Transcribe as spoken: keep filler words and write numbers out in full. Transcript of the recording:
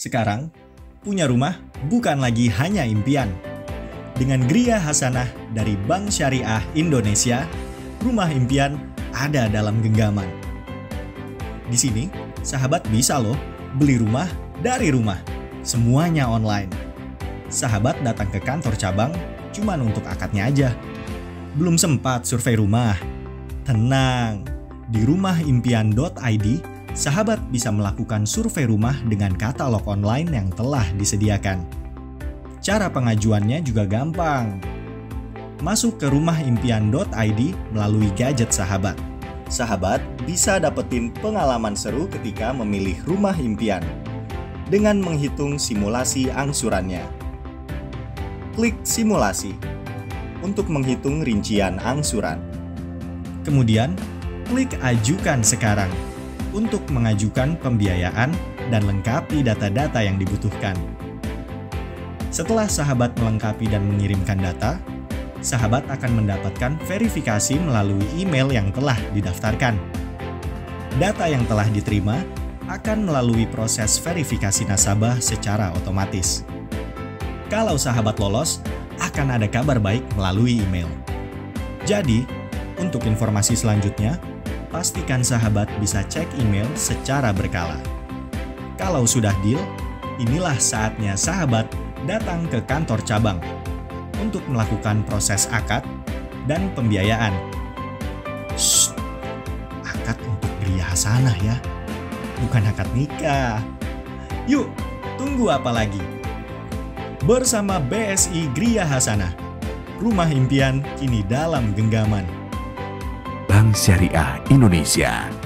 Sekarang, punya rumah bukan lagi hanya impian. Dengan Griya Hasanah dari Bank Syariah Indonesia, rumah impian ada dalam genggaman. Di sini, sahabat bisa loh beli rumah dari rumah. Semuanya online. Sahabat datang ke kantor cabang cuman untuk akadnya aja. Belum sempat survei rumah. Tenang, di rumah impian dot i d, sahabat bisa melakukan survei rumah dengan katalog online yang telah disediakan. Cara pengajuannya juga gampang. Masuk ke rumah impian dot i d melalui gadget sahabat. Sahabat bisa dapetin pengalaman seru ketika memilih rumah impian dengan menghitung simulasi angsurannya. Klik simulasi untuk menghitung rincian angsuran. Kemudian, klik ajukan sekarang untuk mengajukan pembiayaan dan lengkapi data-data yang dibutuhkan. Setelah sahabat melengkapi dan mengirimkan data, sahabat akan mendapatkan verifikasi melalui email yang telah didaftarkan. Data yang telah diterima akan melalui proses verifikasi nasabah secara otomatis. Kalau sahabat lolos, akan ada kabar baik melalui email. Jadi, untuk informasi selanjutnya, pastikan sahabat bisa cek email secara berkala. Kalau sudah deal, inilah saatnya sahabat datang ke kantor cabang untuk melakukan proses akad dan pembiayaan. Shh, akad untuk Griya Hasanah ya, bukan akad nikah. Yuk, tunggu apa lagi? Bersama B S I Griya Hasanah, rumah impian kini dalam genggaman. Bank Syariah Indonesia.